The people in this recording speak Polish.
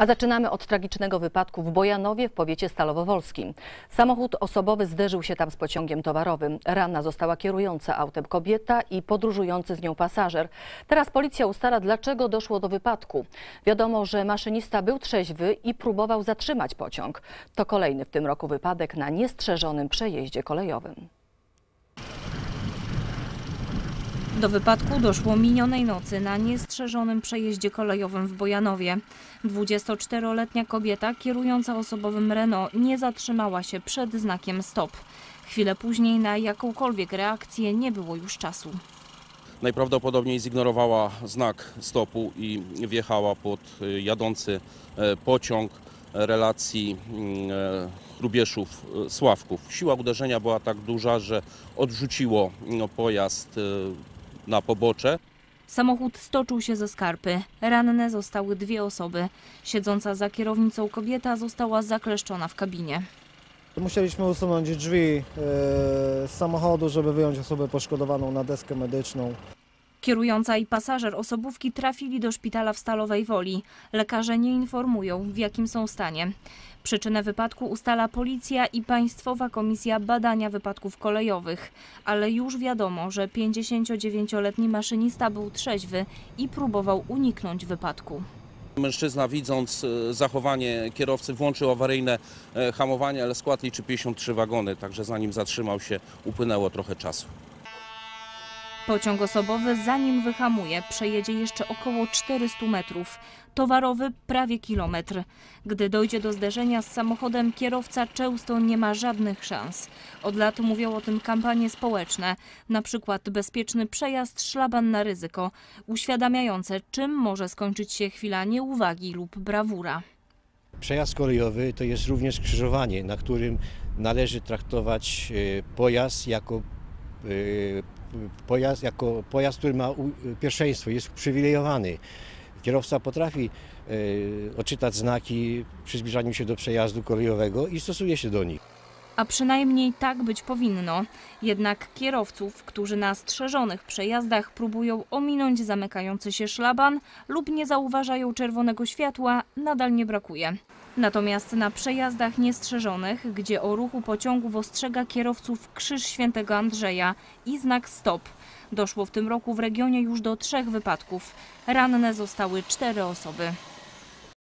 A zaczynamy od tragicznego wypadku w Bojanowie w powiecie stalowowolskim. Samochód osobowy zderzył się tam z pociągiem towarowym. Ranna została kierująca autem kobieta i podróżujący z nią pasażer. Teraz policja ustala, dlaczego doszło do wypadku. Wiadomo, że maszynista był trzeźwy i próbował zatrzymać pociąg. To kolejny w tym roku wypadek na niestrzeżonym przejeździe kolejowym. Do wypadku doszło minionej nocy na niestrzeżonym przejeździe kolejowym w Bojanowie. 24-letnia kobieta kierująca osobowym Renault nie zatrzymała się przed znakiem stop. Chwilę później na jakąkolwiek reakcję nie było już czasu. Najprawdopodobniej zignorowała znak stopu i wjechała pod jadący pociąg relacji Rubieszów-Sławków. Siła uderzenia była tak duża, że odrzuciło pojazd na pobocze. Samochód stoczył się ze skarpy. Ranne zostały dwie osoby. Siedząca za kierownicą kobieta została zakleszczona w kabinie. Musieliśmy usunąć drzwi z samochodu, żeby wyjąć osobę poszkodowaną na deskę medyczną. Kierująca i pasażer osobówki trafili do szpitala w Stalowej Woli. Lekarze nie informują, w jakim są stanie. Przyczynę wypadku ustala policja i Państwowa Komisja Badania Wypadków Kolejowych. Ale już wiadomo, że 59-letni maszynista był trzeźwy i próbował uniknąć wypadku. Mężczyzna, widząc zachowanie kierowcy, włączył awaryjne hamowanie, ale skład liczy 53 wagony, także zanim zatrzymał się, upłynęło trochę czasu. Pociąg osobowy, zanim wyhamuje, przejedzie jeszcze około 400 metrów, towarowy prawie kilometr. Gdy dojdzie do zderzenia z samochodem, kierowca często nie ma żadnych szans. Od lat mówią o tym kampanie społeczne, na przykład bezpieczny przejazd, szlaban na ryzyko, uświadamiające, czym może skończyć się chwila nieuwagi lub brawura. Przejazd kolejowy to jest również skrzyżowanie, na którym należy traktować pojazd jako pojazd, który ma pierwszeństwo, jest uprzywilejowany. Kierowca potrafi odczytać znaki przy zbliżaniu się do przejazdu kolejowego i stosuje się do nich. A przynajmniej tak być powinno. Jednak kierowców, którzy na strzeżonych przejazdach próbują ominąć zamykający się szlaban lub nie zauważają czerwonego światła, nadal nie brakuje. Natomiast na przejazdach niestrzeżonych, gdzie o ruchu pociągów ostrzega kierowców Krzyż Świętego Andrzeja i znak stop, doszło w tym roku w regionie już do 3 wypadków. Ranne zostały 4 osoby.